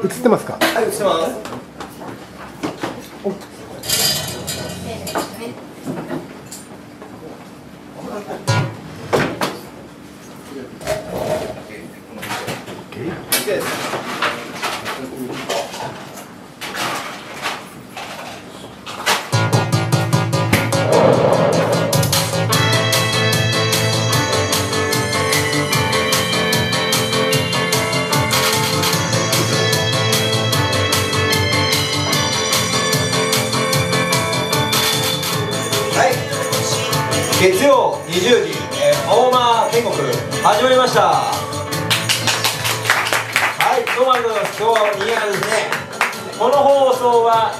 映ってますか？はい、映ってます。月曜20時、青間天国始まりました。はい、どうもありがとうございます。今日は賑やかですね。この放送は、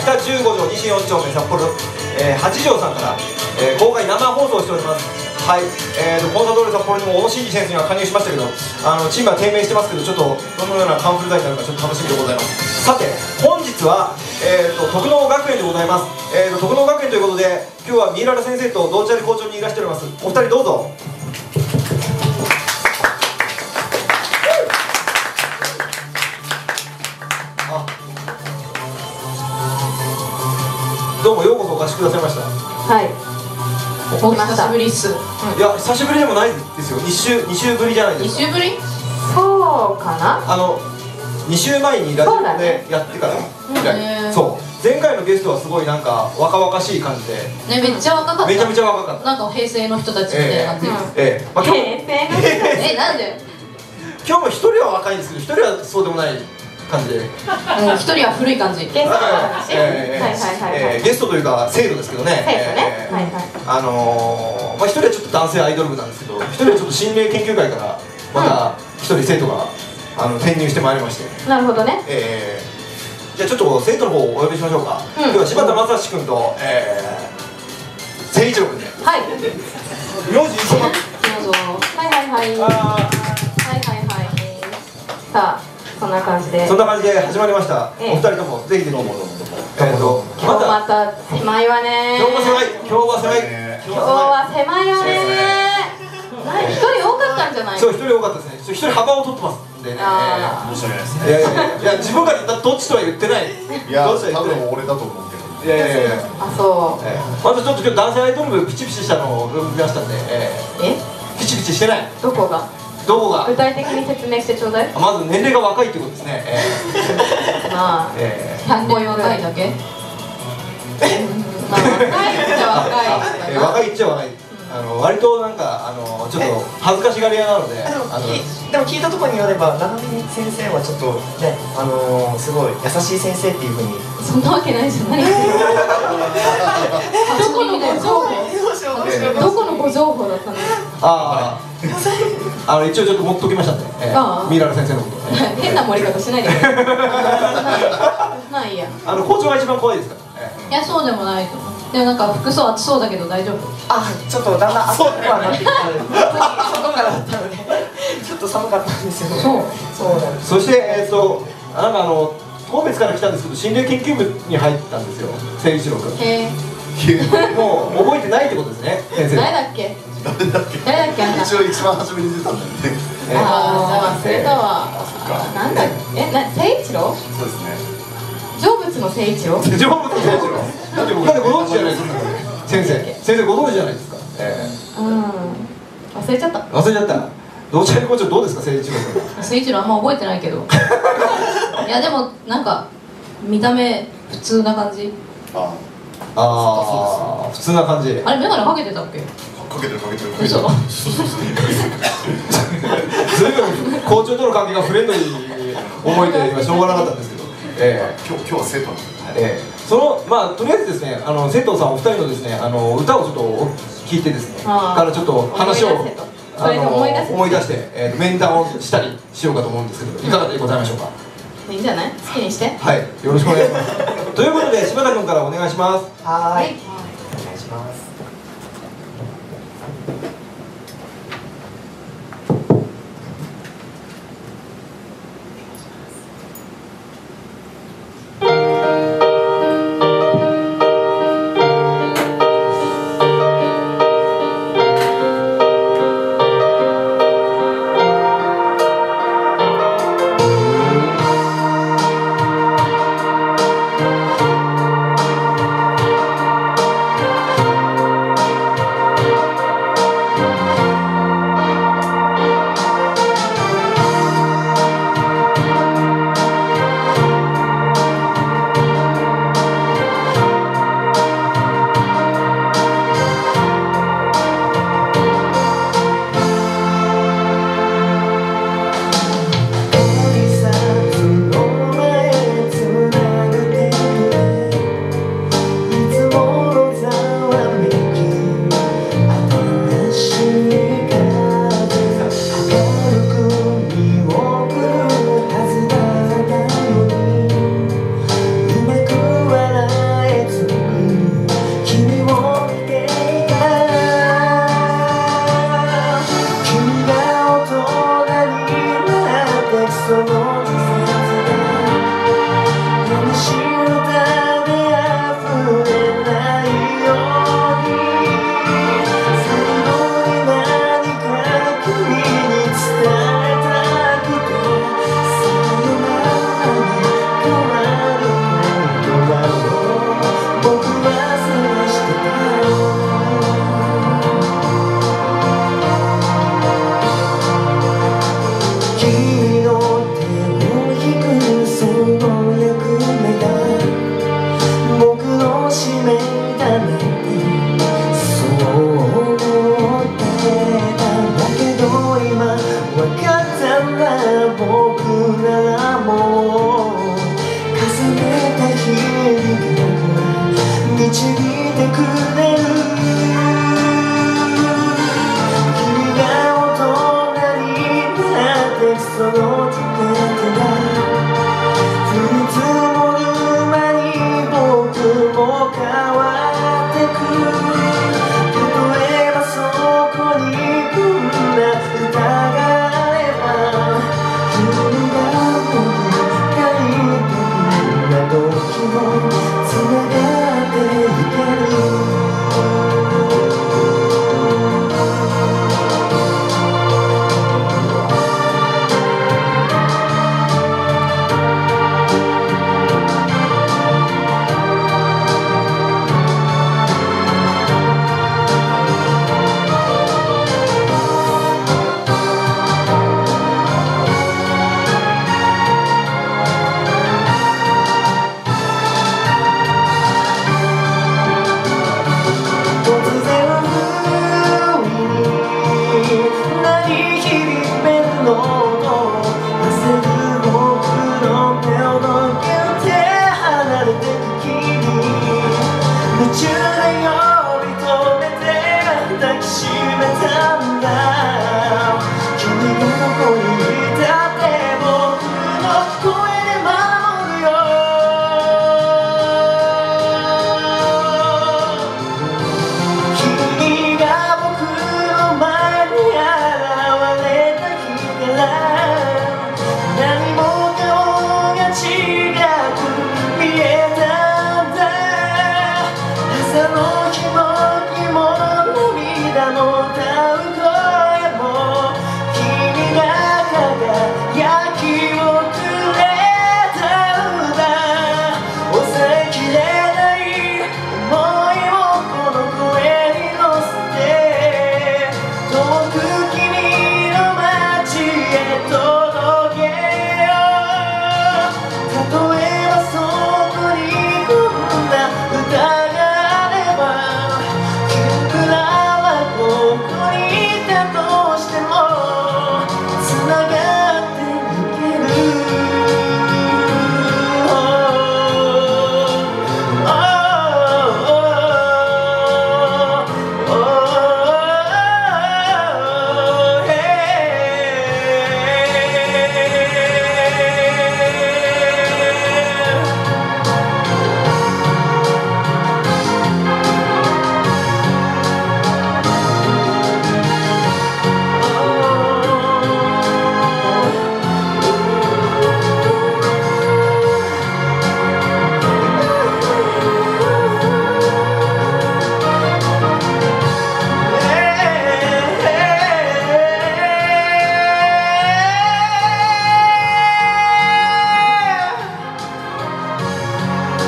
北15条24丁目札幌、八条さんから、公開生放送しております。はい、コンサドーレ札幌にも小野伸二選手には加入しましたけど、チームは低迷してますけど、ちょっとどのようなカンフル剤になるかちょっと楽しみでございます。さて、本日は、徳能学園でございます。徳能学園ということで、今日は三浦先生と同時校長にいらしております。お二人どうぞ。どうもようこそお越しくださいました。はい。お久しぶりっす。いや、久しぶりでもないですよ。二週ぶりじゃないですか。2週ぶり？そうかな。2週前にラジオでやってからみたい。そう。前回のゲストはすごいなんか若々しい感じでね、めっちゃ若かった、めちゃめちゃ若かった、なんか平成の人たちみたいな感じで、まあ今日なんで今日も一人は若いんですけど、一人はそうでもない感じで、一人は古い感じ、ゲストはゲストというか生徒ですけどね、まあ一人はちょっと男性アイドル部なんですけど、一人はちょっと心霊研究会からまた一人生徒が転入してまいりまして、なるほどね。じゃあちょっと生徒の方をお呼びしましょうか。今日は柴田正史君と誠一郎君で。はい。名字一緒。どうぞ。はいはいはい。はいはいはい。さあそんな感じで。そんな感じで始まりました。お二人ともぜひぜひ。今日また狭いわね。今日も狭い。今日は狭い。今日は狭いわね。一人多かったんじゃない？そう一人多かったですね。一人幅を取ってます。でね、申し訳ないですね。いや自分からどっちとは言ってない。いや多分俺だと思うけど。いやいやいや、あ、そう。まずちょっと今日男性アイドル部ピチピチしたのを見ましたんで。ピチピチしてない。どこが具体的に説明してちょうだい。まず年齢が若いってことですね。まあ100個若いだけ。まあ若いっちゃ若い。割となんかちょっと恥ずかしがり屋なので、でも聞いたところによれば長見先生はちょっとね、すごい優しい先生っていうふうに。そんなわけないじゃないですか。どこのご情報だったの。一応ちょっと持っときましたね、ミラル先生のこと。変な盛り方しないでください。まあいいや。校長が一番怖いですから。いや、そうでもないと思う。でもなんか服装暑そうだけど大丈夫？あ、ちょっとだんだん暑くはなってきたので、外からだったのでちょっと寒かったんですよね。そう。そしてなんか神戸から来たんですけど、心霊研究部に入ったんですよ、誠一郎君。へえ。もう覚えてないってことですね、先生。誰だっけ？一応一番初めに出たんだよね。ああ、忘れたわ。なんだっけ？誠一郎？そうですね。成仏の誠一郎。だって他でご存知じゃないですか。先生ご存知じゃないですか。忘れちゃった。同時代校長どうですか、誠一郎君。誠一郎あんま覚えてないけど。いやでもなんか見た目普通な感じ。ああ、普通な感じ。あれ眼鏡かけてたっけ？かけてる。嘘。ずいぶん校長との関係がフレンドリー覚えて今しょうがなかったんですけど。今日は生徒なんですね。そのまあとりあえずですね、生徒さんお二人のですね、歌をちょっと聞いてですね、からちょっと話を思い出して、面談をしたりしようかと思うんですけど、いかがでございましょうか。いいんじゃない？好きにして。はい、よろしくお願いします。ということで柴田君からお願いします。はい。お願いします。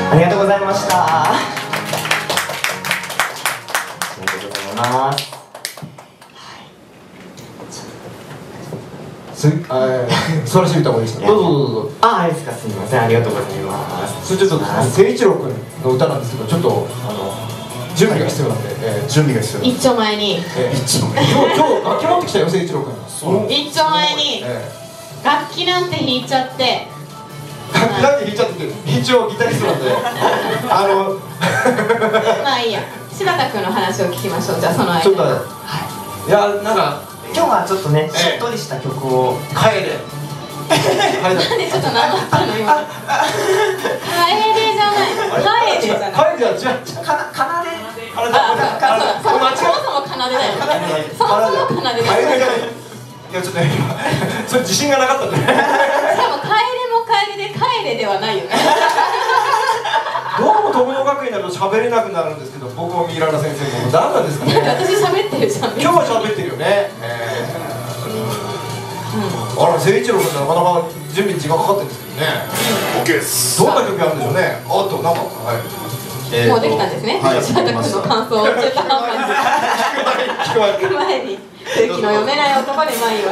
ありがとうございました。ありがとうございます。素晴らしい歌声でしたね。どうぞどうぞ。あ、はい、ですか。すみません、ありがとうございます。それちょっと誠一郎君の歌なんですけど、ちょっと準備が必要なんで、準備が必要。一丁前に。一丁前に。今日楽器持ってきたよ、誠一郎君。一丁前に。楽器なんて弾いちゃって。なんで弾いちゃってて、一応ギタリストなんでまあいいや、柴田君の話を聞きましょう。じゃあその間ちょっと、はい、いやなんか今日はちょっとね、しっとりした曲を「帰れ」なんでちょっと何だったの今「帰れ」じゃない「帰れ」じゃない「帰れ」じゃ違う「かなで」あれだ、そもそも「かなで」だよね。そもそも「かなで」だよね。いやちょっと今それ自信がなかったんで、しかも「帰れ」帰れで帰れではないよね。どうも友野学院になると喋れなくなるんですけど、僕もミイララ先生も何なんですかね。私喋ってるじゃん。今日は喋ってるよね。あら、誠一郎君なかなか準備に時間かかってるんですけどね。オッケーです。どんな曲あるんでしょうね。あとなんかもうできたんですね。柴田君の感想を中途半端に聞く前に空気の読めない男でまいよ。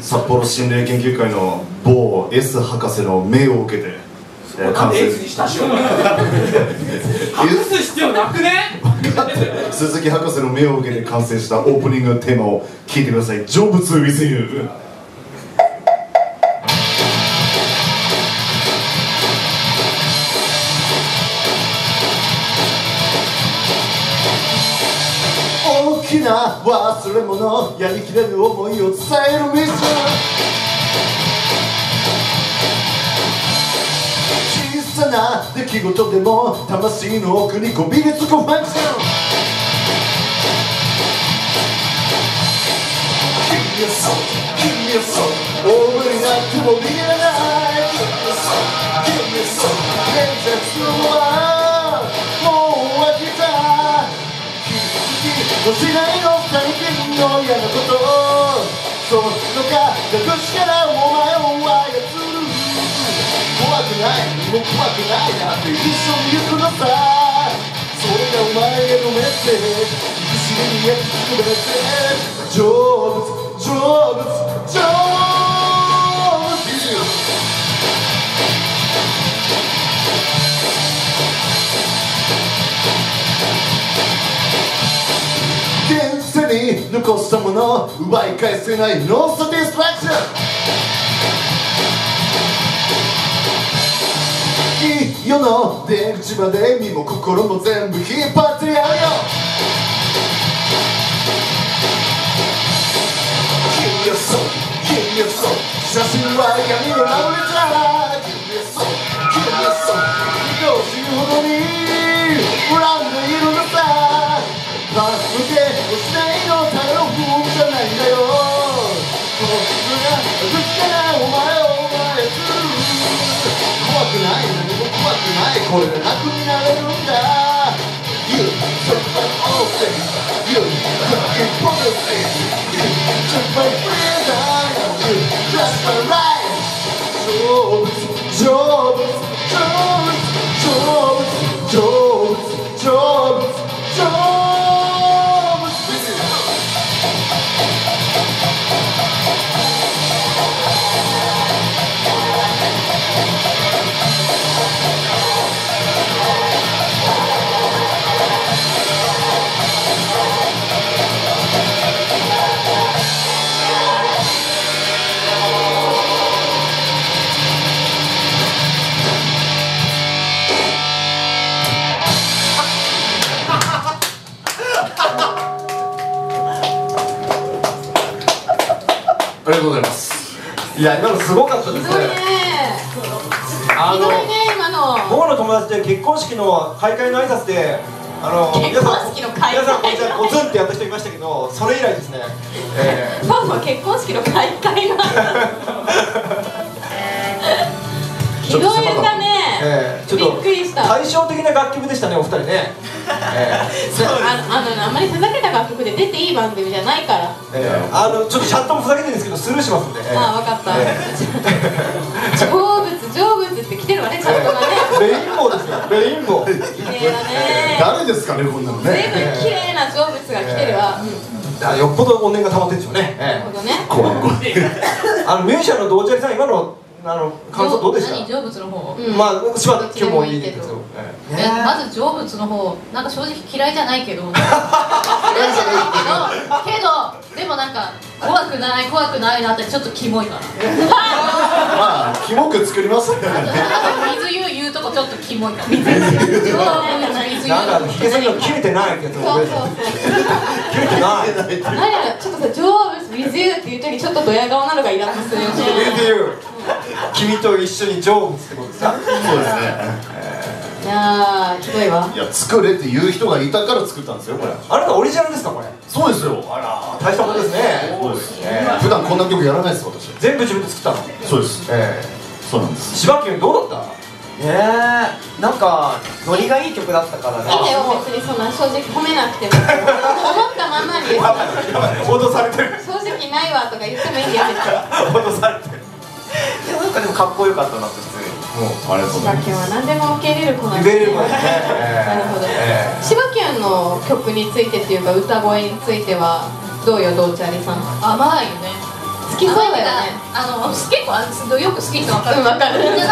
札幌心霊研究会の某 S 博士の命を受けて完成。鈴木博士の命を受けて完成したオープニングテーマを聞いてください。成仏 with you。な忘れ物、やりきれぬ思いを伝えるミス。小さな出来事でも魂の奥にこびりつくファンクション。君よそう大声になっても逃げられない。君よそう伝説は「年代の大変の嫌なことをそのか隠しからお前を操る」「怖くないもう怖くないなって一緒に行くのさ」「それがお前へのメッセージ」「必死にやってくれて」「成仏成仏成仏」残したもの奪い返せないノーサティスファクション。世の出口まで身も心も全部引っ張ってやるよ。君よそう君よそう写真は闇のラブレター。君よそう君よそう愛おしいほどに恨んでいるのさ。助け失いこれで楽になれるんだ。 You took my all things, you took my promises, you took my freedom, you took my life. 成仏成仏成仏成仏成仏ありがとうございます。いや今のすごかったですね。僕の友達で結婚式の開会の挨拶で皆さんこちらゴツンってやった人いましたけど、それ以来ですね。ファンは結婚式の開会の挨拶ひどい歌ね。びっくりした。対照的な楽曲でしたねお二人ね。あんまりふざけた楽曲で出ていい番組じゃないから、ちょっとチャットもふざけてるんですけどスルーしますんで。ああ分かった。成仏成仏って来てるわねチャットがね。レインボーですよレインボー。綺麗だね。誰ですかねこんなのね。随分綺麗な成仏が来てるわ。よっぽど怨念が溜まってるんでしょうね。なるほどね。ミュージシャンの道場さん今の感想どうでした？成仏の方。まあ柴田君もいいけど。まず成仏の方なんか正直嫌いじゃないけど。嫌いじゃないけどでもなんか怖くない怖くないなってちょっとキモいから。まあキモく作りますね。水湯言うとこちょっとキモいから。水湯なんか引き継ぎの切れてないけど。そうそうそう。切れてない。なんかちょっとさ成仏水湯っていう時ちょっとドヤ顔なのがイラッとするよね。水湯。君と一緒に成仏ってことですか？そうですね。いやーひどいわ。いや作れって言う人がいたから作ったんですよこれ。あなたオリジナルですかこれ？そうですよ。あら大したことですね。そうですね。普段こんな曲やらないです私。全部自分で作ったの？そうです。そうなんです。柴君どうだった？なんかノリがいい曲だったからね。いいんだよ別にそんな正直褒めなくても思ったままに。脅されてる。正直ないわとか言ってもいいんだよ別に。脅されてる。いやなんかでもかっこよかったなって普通に。もうあれ柴きゅんは何でも受け入れる子なんですね。なるほど。柴きゅんの曲についてっていうか歌声についてはどうよどうちゃりさん。甘いよね。好きそうだよね。結構よく好きって分かる。分かる。目が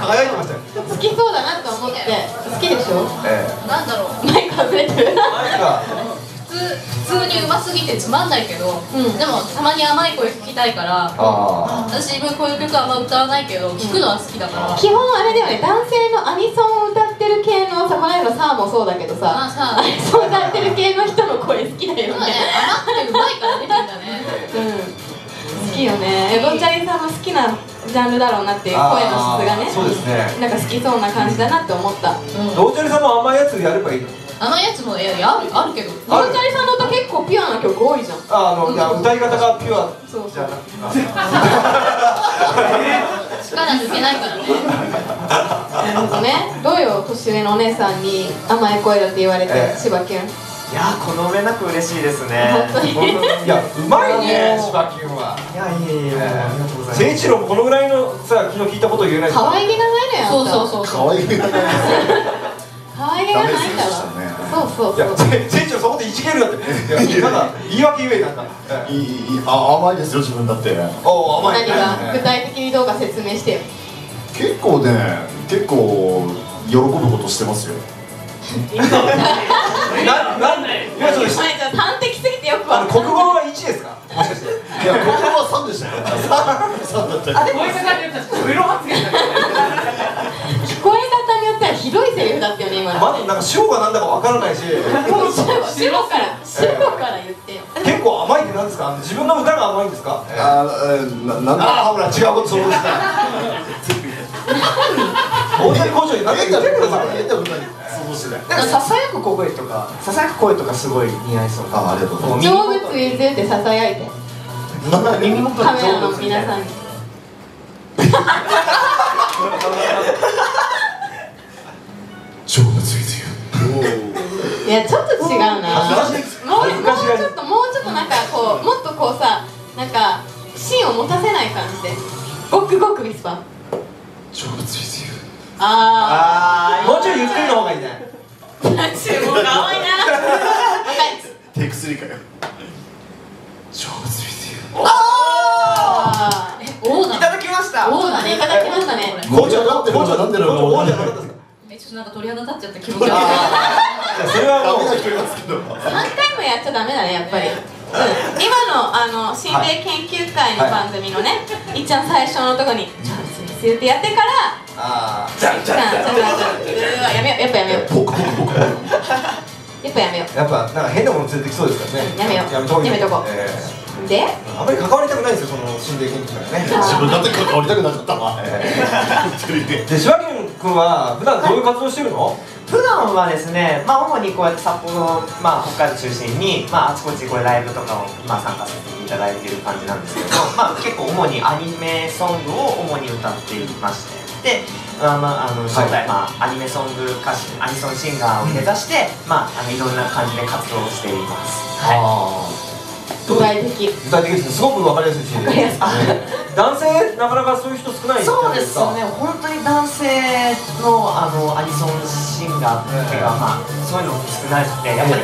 輝いてましたよ。好きそうだなと思って。好きでしょ。なんだろう。マイク外れてる。マイクが。普通普通にうますぎてつまんないけど、でもたまに甘い声聞きたいから、私自分こういう曲あんま歌わないけど聴くのは好きだから。基本あれだよね、男性のアニソンを歌ってる系のさ、この間のサーもそうだけどさ、アニソン歌ってる系の人の声好きだよね。甘くてうまいからね、みんなね。好きよね。どんちゃりさんの好きなジャンルだろうなっていう声の質がね、そうですね、なんか好きそうな感じだなって思った。どんちゃりさんも甘いやつやればいいの。甘いやつもあるけど、どんちゃりさんの歌結構ピュアな曲多いじゃん。歌い方がピュアじゃなくて力抜けないからね。なるほどね。どうよ、年上のお姉さんに甘い声だって言われて、柴きゅん。いやー、この上なく嬉しいですね。いや、うまいね、柴きゅんは。いや、いいよ、ありがとうございます。誠一郎もこのぐらいのさ、昨日聞いたこと言えない。可愛げがないのよ。そう、可愛げがない可愛げがないんだわ。そう。いや、誠一郎そこでいじけるだって。なんか言い訳言えなんか。甘いですよ、自分だって。甘い。何が具体的にどうか説明してよ。結構喜ぶことしてますよ。なんで、ちょっと端的すぎてよくわかんない。国語は1ですか？もしかして。いや、国語は3でしたよ。3だったよ。あ、でも、聞こえ方によってはひどいセリフだったよね、今。まず、なんか塩がなんだかわからないし。塩から言ってよ。結構甘いってなんですか？自分の歌が甘いんですか？なんだ。ほら、違うこと想像した。大谷工場に何言ってるんだからね。ささやく声とか、すごい似合いそう。ありがとうございます。成仏言ってささやいて、カメラの皆さんに。成仏言ってよ。いや、ちょっと違うな。もうちょっとなんかこう、もっとこうさ、なんか芯を持たせない感じで、ごくごくミスパ。成仏言ってよ。もうちょいゆっくりの方がいいね。何しろもう可愛いな。テイク3かよ。成仏言ってよ。いただきました。紅茶だって、なんでだろう。紅茶だったんですか。ちょっとなんか鳥肌立っちゃった気持ち悪い。それはもう3回もやっちゃダメだね、やっぱり。今の心霊研究会の番組のね、いっちゃん最初のとこに成仏言ってよってやってから。やっぱなんか変なもの連れてきそうですからね。やめとこ。であまり関わりたくないんですよ、その心霊研究会ね。自分だって関わりたくなかったわ。で、柴きゅん君は普段どういう活動してるの？普段はですね、主にこうやって札幌、北海道中心に、あちこちこうライブとかを参加させていただいている感じなんですけど、結構主にアニメソングを主に歌っていまして、将来アニメソング歌手、アニソンシンガーを目指して、いろんな感じで活動しています。具体的です。すごく分かりやすいし、男性なかなかそういう人少ないですか？そうですよね。本当に男性のアニソンシンガーっていうか、そういうの少ないので、やっぱり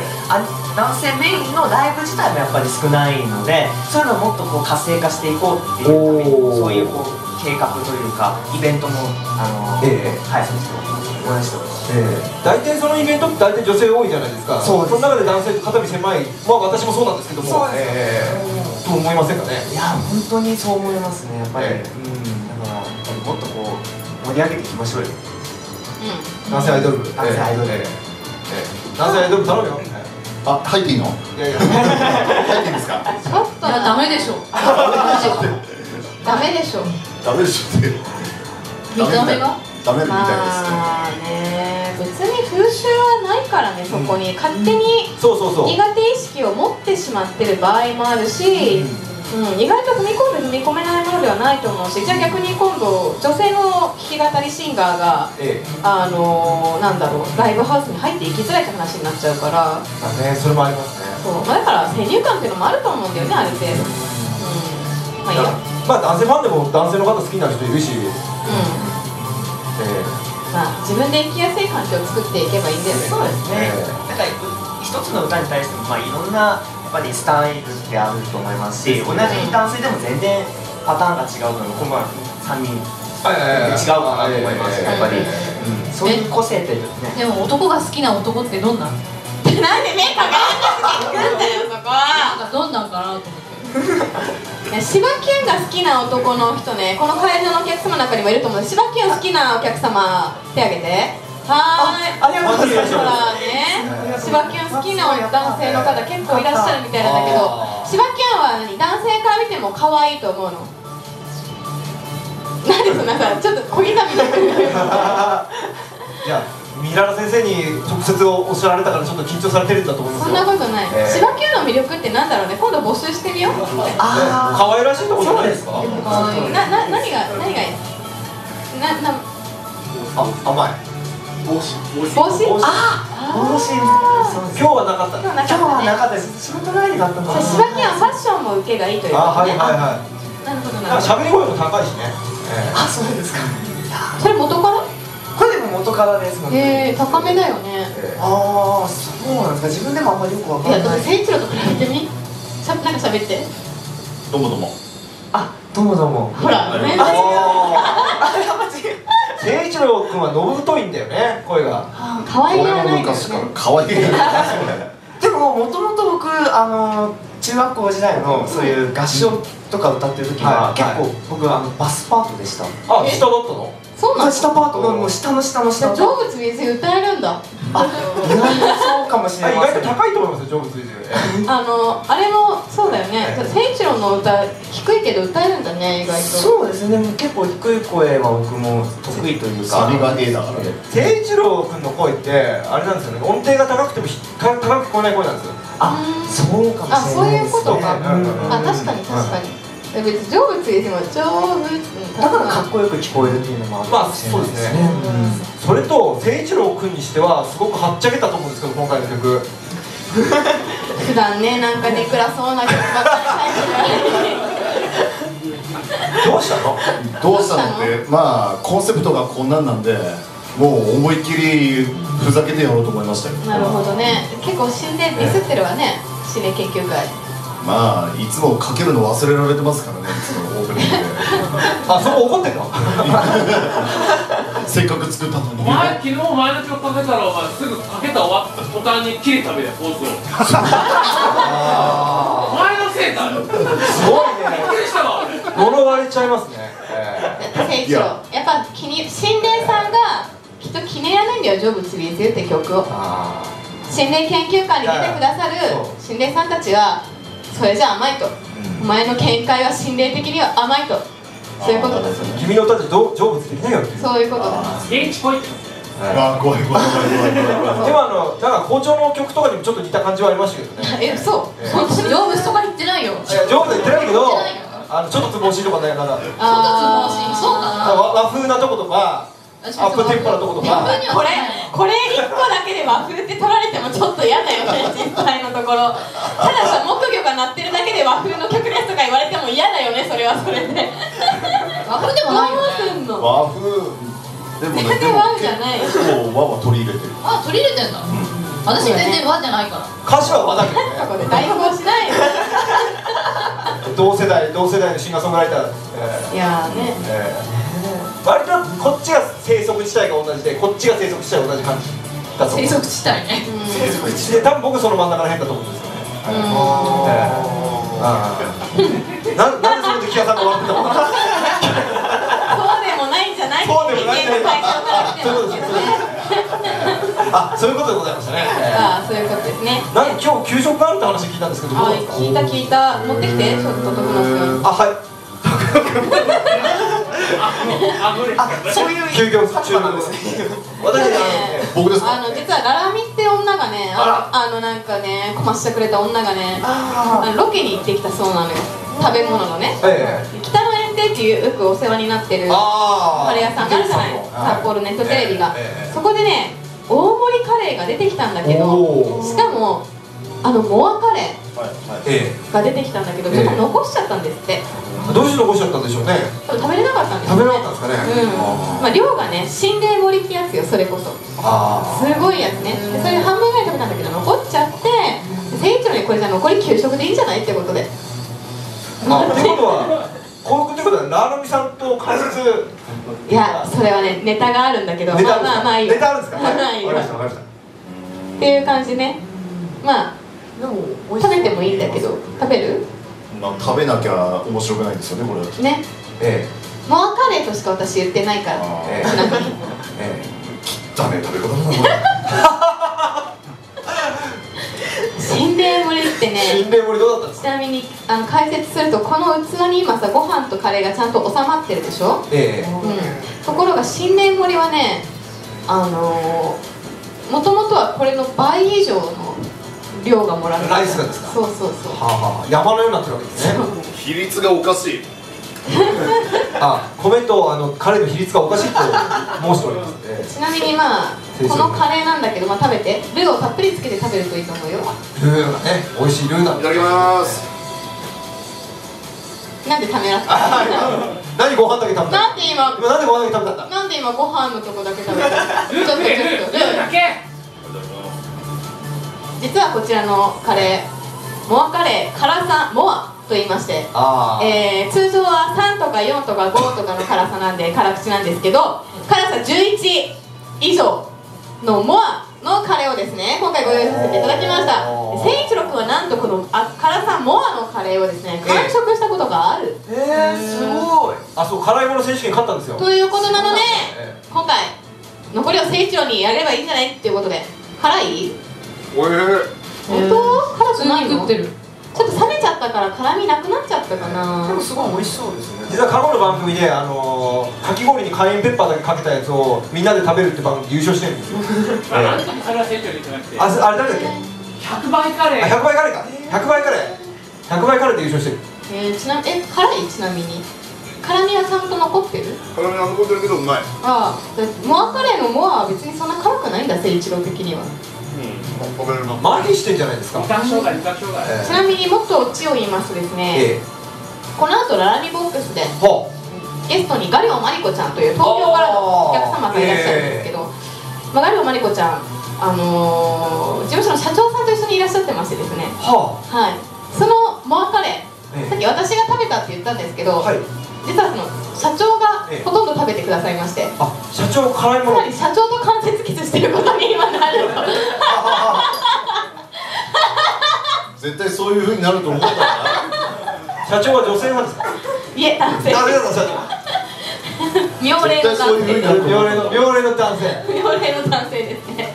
男性メインのライブ自体もやっぱり少ないので、そういうのをもっとこう活性化していこうっていうために、そういうこう計画というかイベントも応援しております。大体そのイベントって女性多いじゃないですか。そうです。その中で男性肩身狭い、私もそうなんですけども。そうです。と思いませんかね。いや、本当にそう思いますね。やっぱりだからやっぱりもっとこう盛り上げていきましょうよ。男性アイドル、頼むよ。入っていいの？いやいや、入っていいですか？ちょっとダメでしょ。ダメでしょって見た目がダメみたいですね。別に風習はないからね、そこに勝手に苦手意識を持ってしまってる場合もあるし、意外と踏み込めないものではないと思うし、じゃあ逆に今度女性の弾き語りシンガーがライブハウスに入っていきづらいって話になっちゃうから。それもありますね。だから先入観っていうのもあると思うんだよね、ある程度。まあいいや。男性ファンでも男性の方好きな人いるし、自分で生きやすい環境を作っていけばいいんだよね。そうですね。なんか一つの歌に対してもいろんなやっぱりスタイルってあると思いますし、同じ男性でも全然パターンが違うので、今回3人違うかなと思います。やっぱりそういう個性ってですね。でも男が好きな男ってどんな？なんで目輝いてる？どんなんかなと思って。しばきゅんが好きな男の人ね、この会場のお客様の中にもいると思う。しばきゅん好きなお客様手挙げて。はーい、ありがとうございます。ほらね、しばきゅん好きな男性の方結構いらっしゃるみたいなんだけど、しばきゅんは男性から見ても可愛いと思うの？なんでそんなさ、ちょっと小刻みになってる。いや、ミラノ先生に直接おっしゃられたからちょっと緊張されてるんだと思いますよ。そんなことない。しばきゅんの魅力ってなんだろうね。今度募集してみよう。ああ、可愛らしいとこじゃないですか。何がいい？甘い。帽子。帽子。今日はなかった。仕事帰りだったの。しばきゅんはファッションも受けがいいということね。なるほどな。喋り声も高いしね。あ、そうですか。それ元から？これでも元からですもんね。高めだよね。ああ、そうなんですか。自分でもあんまりよくわからない。いや、でも千一郎と比べてみ。なんか喋って。どうもどうも。あ、どうもどうも。ほら、全然違う。あ、千一郎君はのぶ太いんだよね、声が。可愛いな。昔から可愛い。でも元々僕中学校時代のそういう合唱とか歌ってる時は結構僕バスパートでした。あ、下だったの？そうなんです。下パートがもう下の下の下。成仏美人歌えるんだ。あ、そうかもしれない。意外と高いと思いますよ、成仏美人。あれもそうだよね。千一郎の歌低いけど歌えるんだね、意外と。そうですね。結構低い声は僕も得意というか。サビがねえだからね。千一郎君の声ってあれなんですよね。音程が高くても高く聞こえない声なんですよ。あ、そうかもしれないですね。あ、そういうことか。あ、確かに確かに。別に成仏でも成仏だからかっこよく聞こえるっていうのもある。まあそうですね。それと千一郎君にしてはすごくはっちゃけたと思うんですけど、今回の曲普段ね、なんかね、暗そうな曲ばっかり書いてないどうしたのって、まあコンセプトがこんなんなんで、もう思いっきりふざけてやろうと思いましたよ。なるほどね。結構死んでディスってるわね、死ね研究会。まあいつもかけるの忘れられてますからね、いつもオープニングで。あ、そこ怒ってんの？せっかく作ったのに。お前、昨日前の曲かけたら、お前すぐかけた途端に切れたみたいなポーズを。お前のせいだよ。すごいね。びっくりしたわ。呪われちゃいますね。千一郎、やっぱ心霊さんがきっと気に入らないんだよ、成仏美人って曲を。心霊研究会に出てくださる心霊さんたちは、それじゃ甘いと、お前の見解は心霊的には甘いと、そういうことですよね。君の歌じゃ成仏できないよっていう、そういうことです。リーチポイント。ああ、怖い。でもなんか校長の曲とかにもちょっと似た感じはありましたけどね。え、そう。成仏とか言ってないよ。成仏言ってないけど、ちょっとつぼ押しとかね、なんか。ああ、つぼ押し。そうだな。和風なとことか、アップテンポなとことか。これ1個だけで和風って取られてもちょっと嫌だよね、実際のところ。たださ、木魚が鳴ってるだけで和風の曲ですとか言われても嫌だよね、それはそれで。和風でもないよね。和風でもね、でも和じゃない。結構和は取り入れてる。あ、取り入れてんだ。私全然和じゃないから。歌詞は和だけどね。そこで代表しないよ。同世代のシンガーソングライター。いやーね、割とこっちが生息地帯が同じで、こっちが生息地帯が同じ感じだと思う。生息地帯ね。生息地で多分僕その真ん中らへんだと思うんですよね。なんでそれで木屋さんが終わってたのか。そうでもないんじゃない？そうでもないんじゃない？あ、そういうことでございましたね。あ、そういうことですね。なんか今日給食があるって話聞いたんですけど。聞いた。持ってきて、ちょっと徳野君。あ、はい。そういう休業中なんですね。僕ですか。実はララミって女がね、なんかね、こましてくれた女がね、ロケに行ってきたそうなのよ。食べ物のね、北の園庭っていうよくお世話になってるカレー屋さんがあるじゃない、札幌ネットテレビが。そこでね、大盛りカレーが出てきたんだけど、しかもモアカレーが出てきたんだけど、ちょっと残しちゃったんですって。どうして残しちゃったんでしょうね。食べれなかったんですね。食べれなかったんですかね。まあ量がね、心霊盛りってやつよ、それこそ。すごいやつね。それ半分ぐらい食べたんだけど残っちゃって、千一郎にこれじゃ残り給食でいいんじゃないってことで。あ、ってことは幸福ってことはラーノミさんと解説。いや、それはね、ネタがあるんだけど、まあまあまあいいよ。ネタあるんですか。はい、わかりましたわかりました。っていう感じね。まあ食べてもいいんだけど、食べる？まあ食べなきゃ面白くないですよね、これだとね。ええ、ノアカレーとしか私言ってないから。ええ、汚ね食べ方だな。心霊盛りってね、心霊盛りどうだったんですか？ちなみに解説すると、この器に今さ、ご飯とカレーがちゃんと収まってるでしょ。ええ、うん、ところが心霊盛りはね、もともとはこれの倍以上の量がもらったライスがですか。そうそうそう、はあ、山のようになってるわけですね。比率がおかしい。あ、米とカレーの比率がおかしいと申しておりますので。ちなみにまあこのカレーなんだけど、まあ食べてルーをたっぷりつけて食べるといいと思うよ。ルーがね、美味しいルーなんで。いただきます。なんでためらったの？何ご飯だけ食べた？なんで今、なんでご飯だけ食べたんだ？なんで今ご飯のとこだけ食べた？ちょっとルーだけ。実はこちらのカレー、モアカレー、辛さモアと言いまして、通常は3とか4とか5とかの辛さなんで、辛口なんですけど、辛さ11以上のモアのカレーをですね、今回ご用意させていただきました。聖一郎君はなんとこの辛さモアのカレーをですね、完食したことがある。すごい。あ、そう、辛いもの選手権勝ったんですよ。ということなので、今回残りを聖一郎にやればいいんじゃないっていうことで、辛い？おいしい。本当？辛くないの？食ってる。ちょっと冷めちゃったから辛みなくなっちゃったかな。でもすごい美味しそうですね。実は過去の番組でかき氷にカインペッパーだけかけたやつをみんなで食べるって番組で優勝してるんですよ。あれは成長できなくて。あれ誰だっけ？100倍カレー。100倍カレーか。100倍カレー。100倍カレーで優勝してる。辛い？ちなみに。辛みはちゃんと残ってる？辛みは残ってるけどうまい。ああ、モアカレーのモアは別にそんな辛くないんだ、聖一郎的には。麻痺してんじゃないですか。ちなみにもっとオチを言いますとですね、この後ララミボックスでゲストにガリオマリコちゃんという東京からのお客様がいらっしゃるんですけど、ガリオマリコちゃん、事務所の社長さんと一緒にいらっしゃってましてですね、そのモアカレー、さっき私が食べたって言ったんですけど、実はその社長がほとんど食べてくださいまして、社長辛いもの、つまり社長と間接キスしてることに今なると。絶対そういう風になると思ったんだ。社長は女性なんですか？いえ、男性。誰だ社長？妙齢の男性。妙齢の男性。妙齢の男性ですね。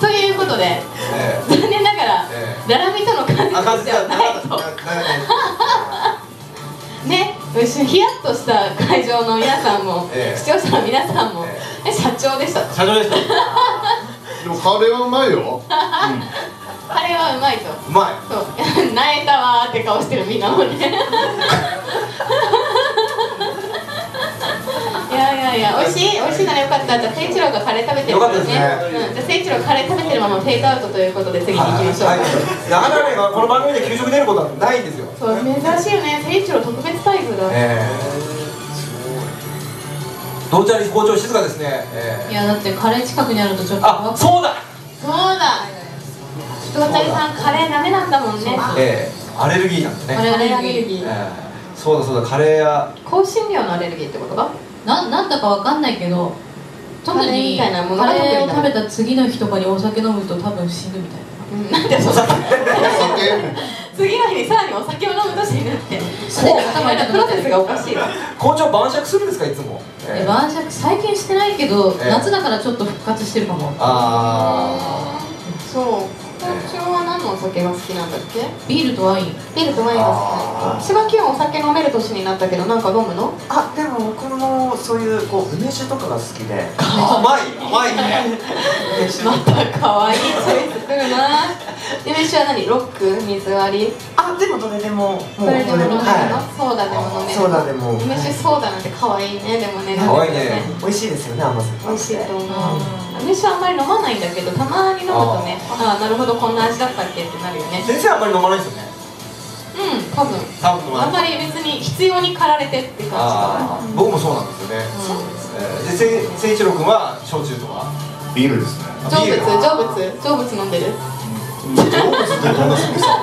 ということで、残念ながらララミとの関係ではないとね、ヒヤッとした会場の皆さんも視聴者の皆さんも社長でした。社長でした。でもカレーはうまいよ。カレーはうまいと。うまい。泣いたわーって顔してるみんなもね。いや、美味しい、美味しいならよかった。じゃあ聖一郎がカレー食べてるからね。じゃあ聖一郎カレー食べてるままテイクアウトということで次に行きましょう。なかなかこの番組で給食出ることはないんですよ。そう、珍しいよね、聖一郎特別待遇だ。どちらに包丁静かですね。いやだってカレー近くにあるとちょっと。あ、そうだそうだ、どちらさんカレーダメなんだもんね。アレルギーなんだね。アレルギー。そうだそうだ、カレーや香辛料のアレルギーってことかなんだかわかんないけど、特にカレーを食べた次の日とかにお酒飲むと多分死ぬみたいな。なんでお酒？次の日にさらにお酒を飲むと死ぬって。そう、プロセスがおかしい。校長晩酌するんですかいつも？晩酌最近してないけど、夏だからちょっと復活してるかも。ああ。そう。校長は何のお酒が好きなんだっけ？ビールとワイン。ビールとワインが好き。私は今日お酒飲める年になったけど、なんか飲むの？あ、でもこの。そういうこう梅酒とかが好きで。甘い甘いね。また可愛いチョイスするな。梅酒は何？ロック、水割り。あ、でもどれでも。どれでも飲めるの？ソーダでも飲める。ソーダでも。梅酒ソーダなんて可愛いね。でもね。可愛いね。美味しいですよね、甘さ。美味しいと思う。梅酒あんまり飲まないんだけど、たまに飲むとね、ああなるほどこんな味だったっけってなるよね。先生あんまり飲まないですよね。うん、多分あんまり別に必要に駆られてって感じかな。僕もそうなんですよね。で、聖一郎君は焼酎とかビールですね。成仏飲んでる。成仏ってどんなするんですか？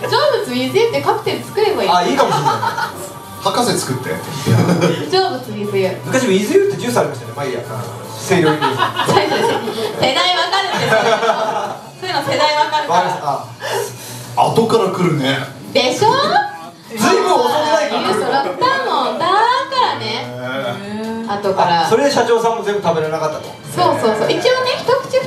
成仏水ってカクテル作ればいい。あ、いいかもしれない。博士作って。成仏水。昔水ってジュースありましたね。まあいいや。世代分かるんですけど、そういうの世代分かるから。後から来るね。でしょ。ずいぶん遅くないから。だからね、後から。それで社長さんも全部食べれなかったと。そうそうそう。一応ね、一口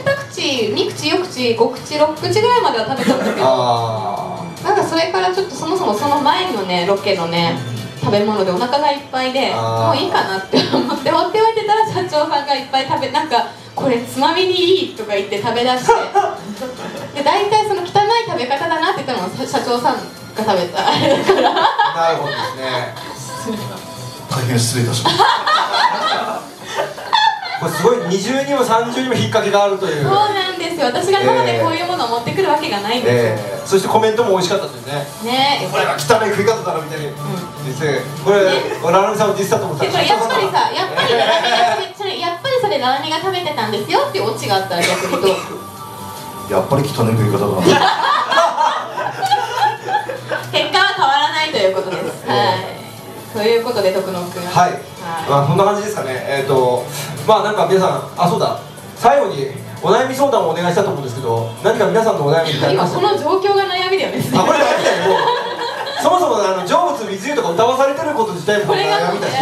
二口三口四口五口六口ぐらいまでは食べたんだけど、なんかそれからちょっと、そもそもその前のねロケのね食べ物でお腹がいっぱいで、もういいかなって思って放っておいてたら、社長さんがいっぱい食べ、なんかこれつまみにいいとか言って食べだしてで、大体その汚い食べ方だなって言ったのも社長さんが食べたあれだから。なるほどですね。大変失礼いたしましたこれすごい、二重にも三重にも引っ掛けがあるという。そうなんですよ。私が生でこういうものを持ってくるわけがないんですよ。そしてコメントも美味しかったですね。ねえ、これは汚い食い方だろみたいに。これ、ラナミさんをディスったと思った。やっぱりさ、やっぱりそれラナミが食べてたんですよっていうオチがあったら逆にと。やっぱり汚い食い方だな。結果は変わらないということです。はい。ということで徳野くん。はい。まあこんな感じですかね。まあなんか皆さん、あ、そうだ。最後に。お悩み相談をお願いしたと思うんですけど、何か皆さんのお悩みみたいな。今その状況が悩みだよね。あ、これ悩みだよ。もうそもそも成仏水とか歌わされてること自体も悩みだし、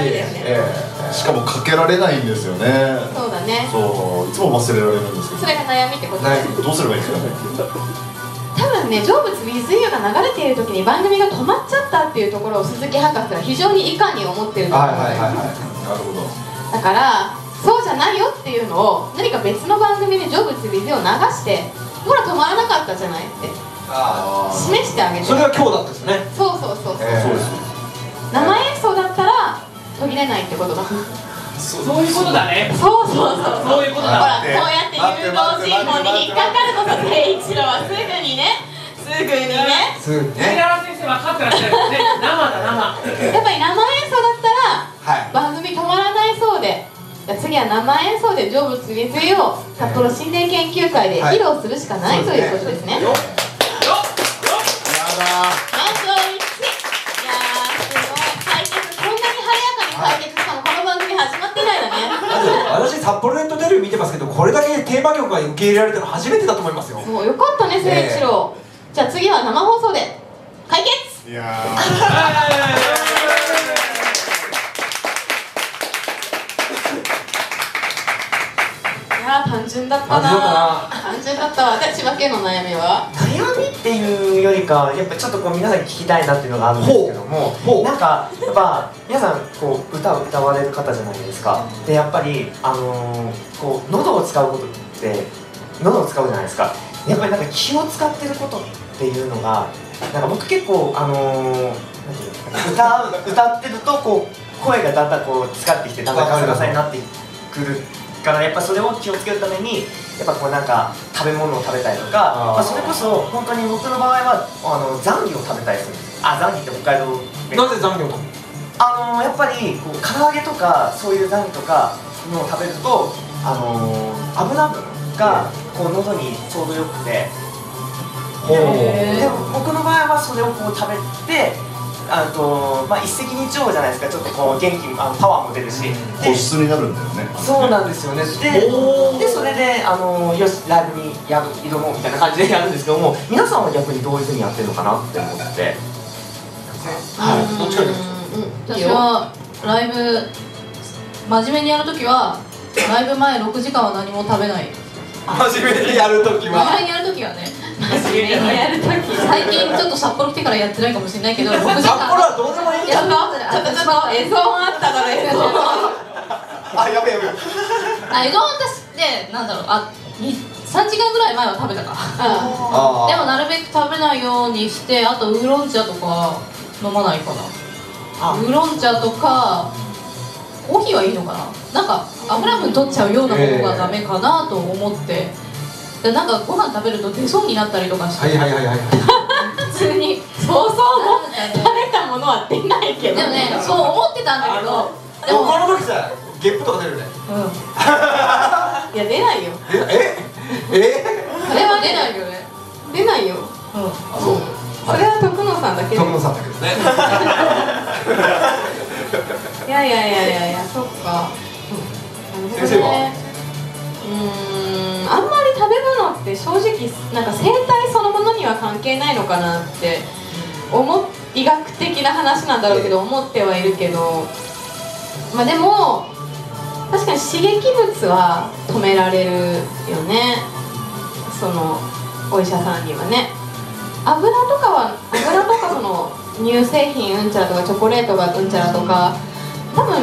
しかもかけられないんですよね。そうだね。そう、いつも忘れられるんですけど。それが悩みってことです。どうすればいいんですかね。多分ね、成仏水が流れている時に番組が止まっちゃったっていうところを鈴木博士は非常に遺憾に思ってると思うんですよ。なるほど。だからそうじゃないよっていうのを、何か別の番組で成仏ビデオを流して、ほら止まらなかったじゃないって示してあげて。それが今日だったですね。そうそうそうそう。生演奏だったら途切れないってことだ。そういうことだね。そうそうそう。そういうことだ。ほら、こうやって誘導尋問に引っかかることで、一郎はすぐにね、すぐにね、すぐにね、先生分かってらっしゃるね。生だ生。やっぱり生演奏だったら番組止まらないそうで、次は生演奏で成仏水を札幌神殿研究会で披露するしかないということですね。私、札幌ネットテレビ見てますけど、これだけテーマ曲が受け入れられたの初めてだと思いますよ。もうよかったね、誠一郎。じゃあ次は生放送で解決。いや単純だったな。単純だったわ。千葉県の悩みは、悩みっていうよりか、やっぱちょっとこう皆さんに聞きたいなっていうのがあるんですけども、なんかやっぱ皆さんこう歌を歌われる方じゃないですか。でやっぱりこう喉を使うことって、喉を使うじゃないですか。やっぱりなんか気を使ってることっていうのが、なんか僕結構歌ってるとこう声がだんだんこう使ってきて、だんだんカサカサになってくる。だからやっぱそれを気をつけるために、やっぱこうなんか食べ物を食べたりとか、それこそ本当に僕の場合はザンギを食べたりするんです。あ、ザンギって北海道。なぜザンギを食べる？やっぱりこう唐揚げとかそういうザンギとかのを食べると油分がこう喉にちょうどよくて、でも僕の場合はそれをこう食べて、まあ、一石二鳥じゃないですか。ちょっとこう元気、パワーも出るし、保湿になるんだよね。そうなんですよね。でそれでよし、ライブに挑もうみたいな感じでやるんですけども、皆さんは逆にどういうふうにやってるのかなって思って。私はライブ真面目にやるときは、ライブ前6時間は何も食べない。真面目にやるときは、真面目にやるときはね、真面目にやるとき。最近ちょっと札幌来てからやってないかもしれないけど、札幌はどうでもいいんじゃん。ちょっと映像もあったから、映像もあ、やべやべ。映像私ってなんだろう、3時間ぐらい前は食べたか。でもなるべく食べないようにして、あとウーロン茶とか飲まないかな。ウーロン茶とかコーヒーはいいのかな。なんか油分取っちゃうようなものがダメかなと思って、なんかご飯食べると出そうになったりとかして。はいはいはいはい。普通にそうそうも食べたものは出ないけど。でもね、そう思ってたんだけど、でもこの時さ、ゲップとか出るね。うん。いや出ないよ。それは出ないよね。出ないよ。うん。あ、そう。それは徳野さんだけ。徳野さんだけですね。いやいやいやいやいや、そっか。先生は。正直なんか生態そのものには関係ないのかなって医学的な話なんだろうけど思ってはいるけど、まあ、でも確かに刺激物は止められるよね、そのお医者さんにはね。油とかその乳製品うんちゃらとかチョコレートがうんちゃらとか多分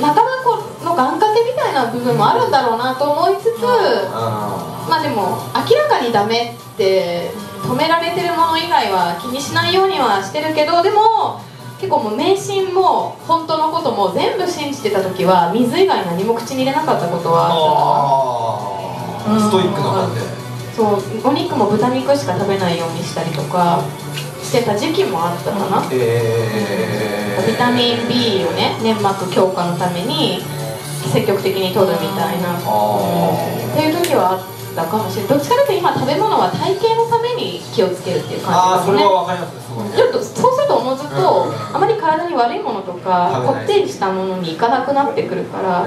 なかなかの願掛けみたいな部分もあるんだろうなと思いつつ、まあでも明らかにダメって止められてるもの以外は気にしないようにはしてるけど、でも結構もう迷信も本当のことも全部信じてた時は水以外何も口に入れなかったことはあった。ストイックな感じでお肉も豚肉しか食べないようにしたりとかしてた時期もあったかな。ビタミン B をね粘膜強化のために積極的に摂るみたいなっていう時はあったかもしれない。どっちかというと今食べ物は体型のために気をつけるっていう感じですね。ちょっとそうするとおのずとあまり体に悪いものとかこってりしたものにいかなくなってくるから、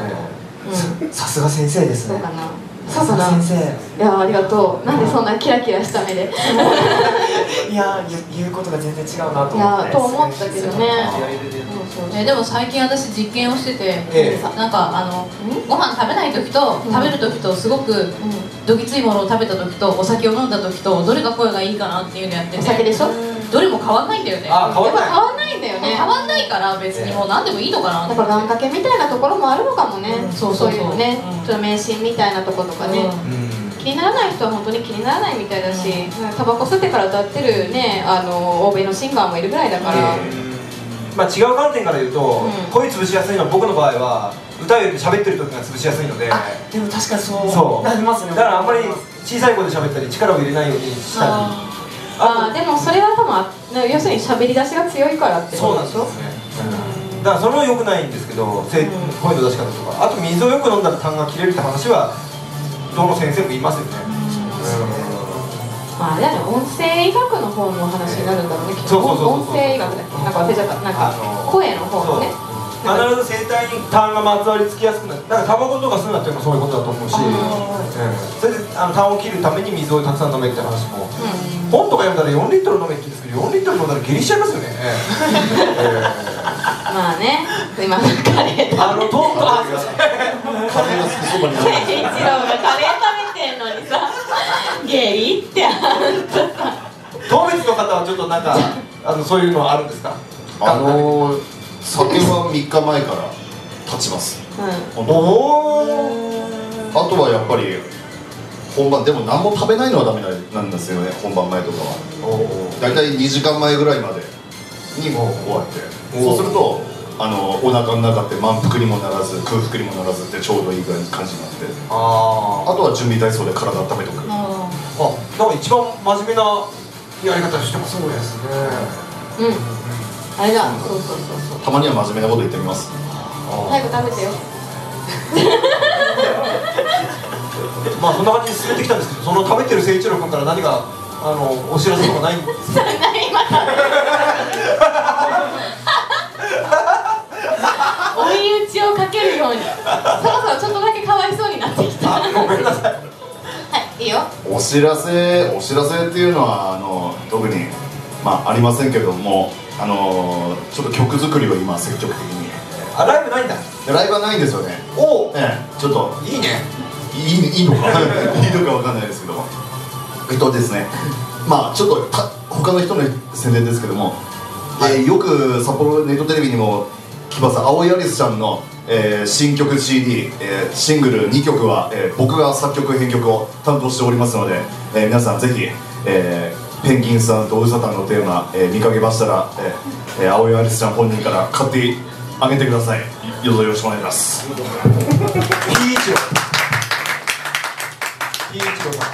さすが先生ですね。そうかなそうだな。先生、いやありがとう。なんでそんなキラキラした目で。いや言うことが全然違うなと思って。と思ったけどね。でも最近私実験をしてて、なんかご飯食べない時と食べる時とすごくどぎついものを食べた時とお酒を飲んだ時とどれが声がいいかなっていうのやってて。お酒でしょ。どれも変わんないんだよね。あ、変わんない。変わんないんだよね。変わんないから別にもう何でもいいのかな。だから願掛けみたいなところもあるのかもね。そうそうそうね。ちょっと迷信みたいなところとかね。気にならない人は本当に気にならないみたいだし、タバコ吸ってから歌ってるね、欧米のシンガーもいるぐらいだから。まあ違う観点から言うと、声潰しやすいのは僕の場合は歌より喋ってる時が潰しやすいので。でも確かにそうなりますね。だからあんまり小さい声で喋ったり力を入れないようにしたり。でもそれは多分要するに喋り出しが強いからってそうなんですよね。だからそれは良くないんですけど、声の出し方とか、あと水をよく飲んだら痰が切れるって話はどの先生も言いますよね。まああれだね、音声医学の方の話になるんだろうね。音声医学だっけ、なんか忘れちゃった。なんか声の方のね、必ず声帯に痰がまつわりつきやすくなる。だからタバコとか吸うなっていうのもそういうことだと思うし、それで痰を切るために水をたくさん飲めって話も、本とか読んだら4リットル飲めって言うんですけど、4リットル飲んだら下痢しちゃいますよね。まあね、今カレー食べて、誠一郎がカレー食べてんのにさ、下痢ってあんたさ。当別の方はちょっとなんかそういうのはあるんですか？酒は3日前から立ちます。あとはやっぱり本番でも何も食べないのはダメなんですよね。本番前とかはだいたい2時間前ぐらいまでにもう終わって、そうするとお腹の中って満腹にもならず空腹にもならずってちょうどいい感じになって、あとは準備体操で体温めとく。あ、なんか一番真面目なやり方してます。そうですね。あれだ、そうそうそうそう。たまには真面目なこと言ってみます。早く食べてよ。まあそんな感じで進めてきたんですけど、その食べてる誠一郎君から何かお知らせとかないんですか？ないまた。追い打ちをかけるように。そろそろちょっとだけかわいそうになってきた。ごめんなさい。はい、いいよ。お知らせっていうのは特にまあありませんけれども。ちょっと曲作りを今積極的に。ライブないんだ。ライブはないんですよね。おお、ちょっといいね。いいのかわかんないですけど、ですね、まあちょっと他の人の宣伝ですけども、よく札幌ネットテレビにも来ます青井有栖ちゃんの新曲 CD シングル2曲は僕が作曲編曲を担当しておりますので、皆さんぜひペンギンさんとウサタンのテーマ見かけましたら、青井有栖ちゃん本人から買ってあげてください。どうぞよろしくお願いします。ピーチロさん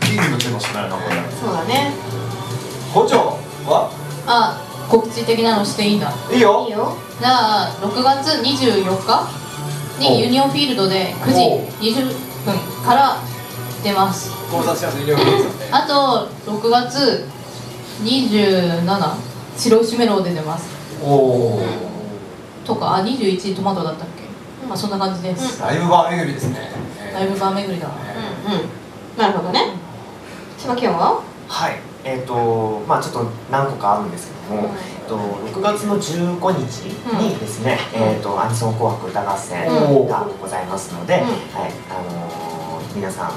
ピーに乗ってましたね。そうだね。校長は告知的なのしていいんだ。いいよいいよ。じゃあ6月24日にユニオンフィールドで9時20分から出ます。あと6月27白牛メロウで出ます。おおとか21トマトだったっけ。まあそんな感じです。ライブバー巡りですね。ライブバー巡りだ。なるほどね。千葉県は？はい、まあちょっと何個かあるんですけども、6月の15日にですね、アニソン紅白歌合戦がございますので、はい、皆さん、はい、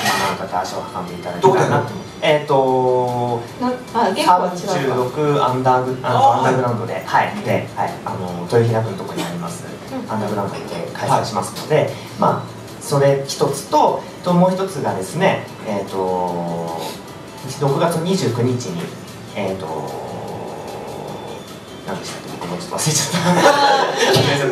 今の方足を運んでいただけたらなと思います。36アンダーグラウンドで、はい、で、はい、豊平区のところにありますアンダーグラウンドで開催しますので、まあ。それ一つと、もう一つがですね、6月29日に、何でしたっけ、僕もちょっと忘れちゃっ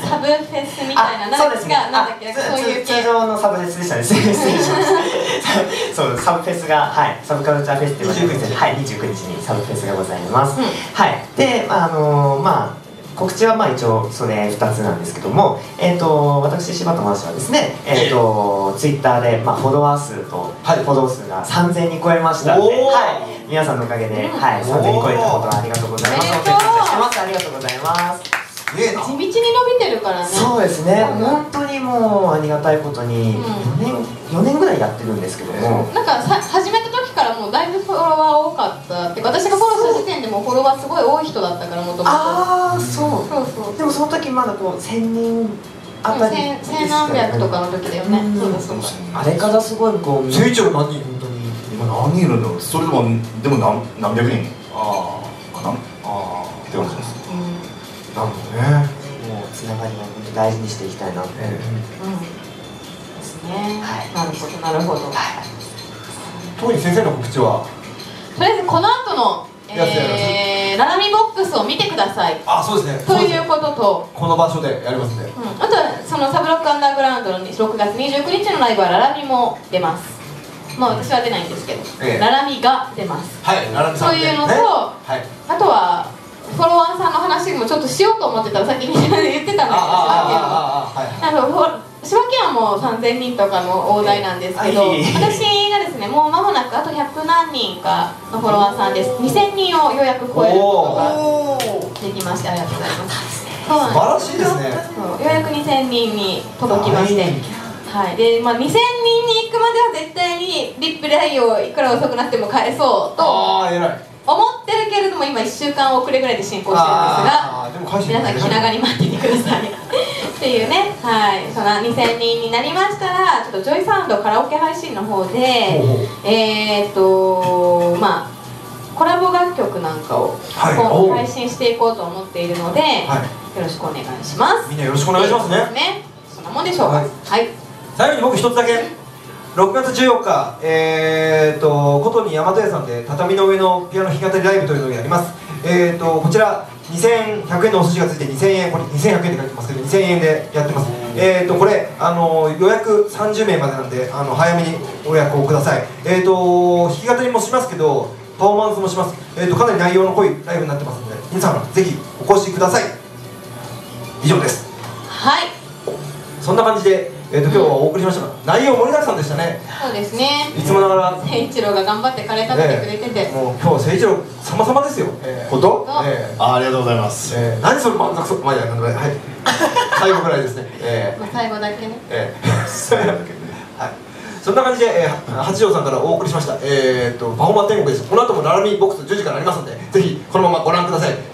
たサブフェスみたいな、なんですか、通常のサブフェスでしたね、失礼しましたそう、サブフェスが、はい、サブカルチャーフェスっていうのが、はい、29日にサブフェスがございます。はい、で、まあ告知はまあ一応それ2つなんですけども、私柴田真史はですね、ツイッターでまあフォロワー数とフォロー数が3000人超えましたので、はい、皆さんのおかげで、はい、3000人超えたことはありがとうございます。本当に感謝してます。ありがとうございます。地道に伸びてるからね。そうですね、本当にもうありがたいことに4年ぐらいやってるんですけども、なんか始めた時からもうだいぶフォロワー多かったって、私がフォローした時点でもうフォロワーすごい多い人だったから、もともと。ああ、そうそうそう。でもその時まだこう1000人あたり千何百とかの時だよね。そうですそうです。あれからすごいこう1000以上何人、本当に今何人いるんだろう。それでもでも何百人かなって感じです。なのね、もうつながりは大事にしていきたいなって。うんですね。なるほどなるほど。特に先生の告知はとりあえずこの後のララミボックスを見てください。あ、そうですね。ということとこの場所でやりますね。あとはそのサブロックアンダーグラウンドの6月29日のライブはララミも出ます。まあ私は出ないんですけどララミが出ます。はい、ララミさんというのと、あとはフォロワーさんの話もちょっとしようと思ってたら先に言ってたんですけど、千葉県はもう3000人とかの大台なんですけど、私がですね、もう間もなくあと100何人かのフォロワーさんです。2000人をようやく超えることができまして、ありがとうございます。素晴らしいですね。ようやく2000人に届きまして、はい、で、まあ、2000人に行くまでは絶対にリップ代をいくら遅くなっても返そうと思ってるけれども、今1週間遅れぐらいで進行してるんですが、皆さん気長に待っていてくださいっていうね。はい、その2000人になりましたら、ちょっとジョイサウンドカラオケ配信の方でまあコラボ楽曲なんかを配信していこうと思っているので、よろしくお願いします。みんなよろしくお願いしますね。そんなもんでしょうか。はい、最後に僕一つだけ、6月14日、ことに山戸屋さんで畳の上のピアノ弾き語りライブというのをやります。こちら2100円のお寿司がついて2000円、これ2100円って書いてますけど2000円でやってます。これ予約30名までなんで、早めにご予約をください。弾き語りもしますけどパフォーマンスもします。かなり内容の濃いライブになってますので、皆さんぜひお越しください。以上です。はい、そんな感じで今日はお送りしましたが、内容盛りだくさんでしたね。そうですね。いつもながら誠一郎が頑張ってカレー食べてくれてて、もう今日誠一郎様々ですよ。こと？ありがとうございます。何それ満足そう。まあいや、はい。最後ぐらいですね。最後だけね。最後だけね。はい。そんな感じで八条さんからお送りしました。パフォーマー天国です。この後もララミボックス10時からありますので、ぜひこのままご覧ください。